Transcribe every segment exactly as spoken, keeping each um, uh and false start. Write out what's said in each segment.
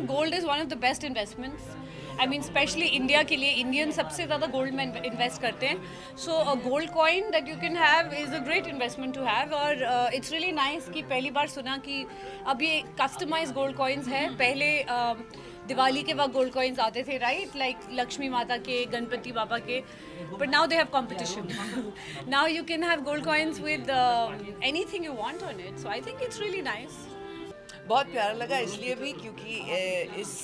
think gold is one of the best investments. I mean, especially India के लिए Indians सबसे ज़्यादा gold में invest करते हैं. So a gold coin that you can have is a great investment to have. और uh, it's really nice कि पहली बार सुना कि अब ये customized gold coins हैं. पहले uh, Diwali के वक्त gold coins आते थे, right? Like Lakshmi Mata के, Ganpati Baba के. But now they have competition. Now you can have gold coins with uh, anything you want on it. So I think it's really nice. बहुत प्यारा लगा इसलिए भी क्योंकि इस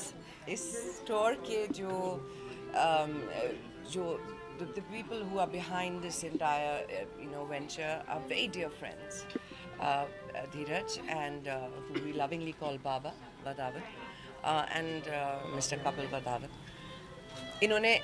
इस स्टोर के जो जो the people who are behind this entire you know venture are very dear friends, Dheeraj and who we lovingly call Baba Badawat and Mister Kapil Badawat. इन्होंने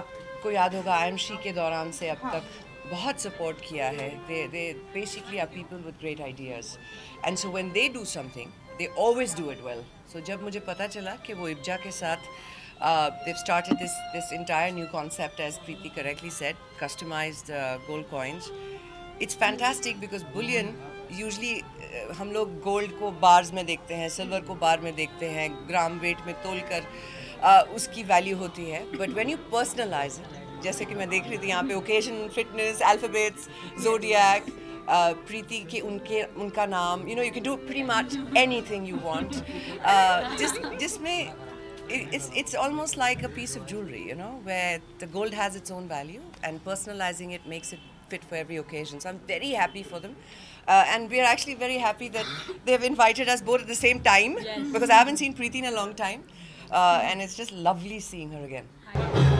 आपको याद होगा A Y A M S R I के दौरान से अब तक बहुत सपोर्ट किया है. They they basically are people with great ideas, and so when they do something, they always do it well. So जब मुझे पता चला कि वो I B J A के साथ they've started this this entire new concept, as Preity correctly said, customized uh, gold coins. It's fantastic because bullion usually uh, हम लोग gold को bars में देखते हैं, silver को bar में देखते हैं, gram weight में तोलकर uh, उसकी value होती है. But when you personalize it, जैसे कि मैं देख रही थी यहाँ पे occasion, fitness, alphabets, zodiac, Preeti के उनके उनका नाम, you know you can do pretty much anything you want. Just जिसमें it's it's almost like a piece of jewelry, you know, where the gold has its own value and personalizing it makes it fit for every occasion. So I'm very happy for them, uh, and we are actually very happy that they have invited us both at the same time because I haven't seen Preity in a long time, uh, and it's just lovely seeing her again.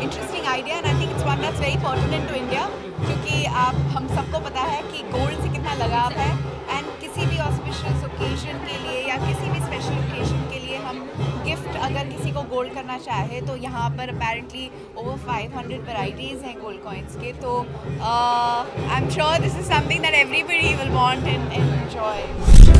Interesting idea, and I think it's one that's very pertinent to India क्योंकि आप हम सबको पता है कि gold से कितना लगाव है, and किसी भी auspicious occasion के लिए या किसी भी special occasion के लिए हम gift अगर किसी को gold करना चाहे तो यहाँ पर apparently over five hundred varieties हैं gold coins के, तो I'm sure this is something that everybody will want and enjoy.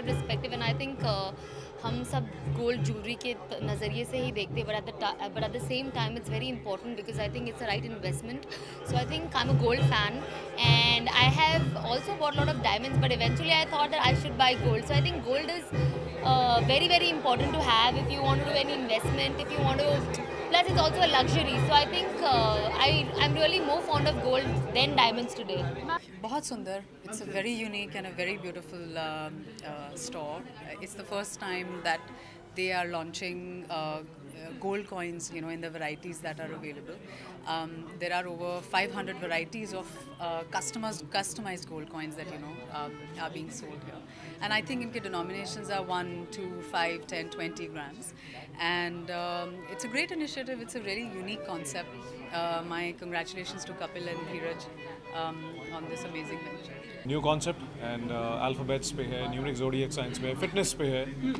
Irrespective, and I think हम सब gold jewelry के नजरिए से ही देखते हैं, but at the but at the same time it's very important because I think it's the right investment. So I think I'm a gold fan, and I have also bought a lot of diamonds, but eventually I thought that I should buy gold. So I think gold is uh, very very important to have if you want to do any investment, if you want to. Plus, it's also a luxury, so I think uh, I I'm really more fond of gold than diamonds today. बहुत सुंदर. It's a very unique and a very beautiful um, uh, store. It's the first time that they are launching uh, gold coins, you know, in the varieties that are available. Um, there are over five hundred varieties of uh, customized customized gold coins that you know um, are being sold here. And I think इनके denominations are one, two, five, ten, twenty grams. And um, it's a great initiative. It's a really unique concept. Uh, my congratulations to Kapil and Dheeraj um, on this amazing venture. New concept and uh, alphabets पे है, numeric zodiac signs पे है, fitness पे है,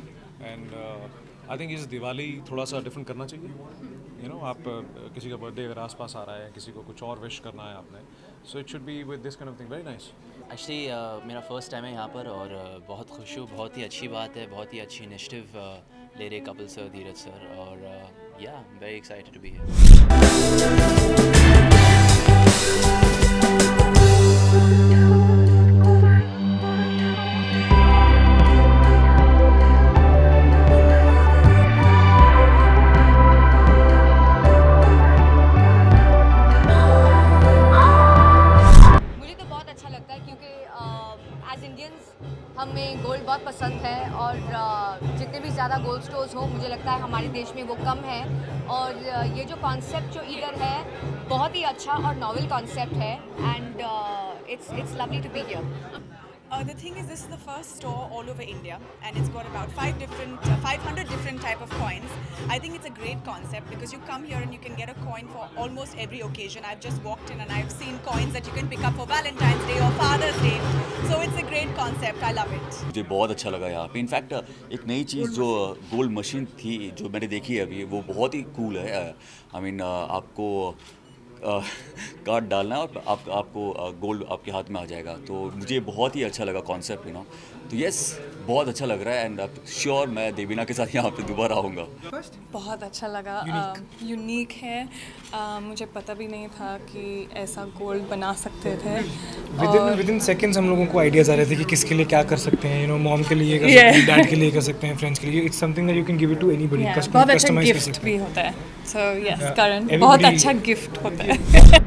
and uh, I think इस दिवाली थोड़ा सा different करना चाहिए. You know, आप किसी का birthday अगर आसपास आ रहा है, किसी को कुछ और wish करना है आपने, so it should be with this kind of thing. Very nice. Actually, uh, मेरा first time है यहाँ पर और uh, बहुत खुश हूँ. बहुत ही अच्छी बात है, बहुत ही अच्छी initiative uh, ले रहे कपिल सर, धीरज सर, और uh, yeah, I'm very excited to be here. हमें गोल्ड बहुत पसंद है और जितने भी ज़्यादा गोल्ड स्टोर्स हो मुझे लगता है हमारे देश में वो कम है, और ये जो कॉन्सेप्ट जो इधर है बहुत ही अच्छा और नोवेल कॉन्सेप्ट है, and it's it's lovely to be here. Uh, the thing is, this is the first store all over India, and it's got about five different, uh, five hundred different type of coins. I think it's a great concept because you come here and you can get a coin for almost every occasion. I've just walked in and I've seen coins that you can pick up for Valentine's Day or Father's Day. So it's a great concept. I love it. मुझे बहुत अच्छा लगा यहाँ पे. In fact, एक नई चीज़ जो gold machine थी जो मैंने देखी है अभी, वो बहुत ही cool है. I mean, आपको कार्ड डालना है और आप, आपको गोल्ड आपके हाथ में आ जाएगा। तो मुझे बहुत ही अच्छा लगा कॉन्सेप्ट यू नो। तो यस बहुत अच्छा लग रहा है एंड श्योर मैं देविना के साथ यहाँ पे दोबारा आऊँगा। बहुत अच्छा लगा, यूनिक uh, है। uh, मुझे पता भी नहीं था कि ऐसा गोल्ड बना सकते थे। विद इन सेकेंड्स हम लोगों को आइडियाज़ आ रहे थे कि किसके लिए क्या कर सकते हैं, यू नो मॉम के लिए कर सकते हैं, डैड के लिए कर सकते हैं, फ्रेंड्स के लिए। It's something that you can give it to anybody, customize कर सकते हैं। बहुत अच्छा गिफ्ट भी होता है। सो यस, करंट बहुत अच्छा गिफ्ट होता है।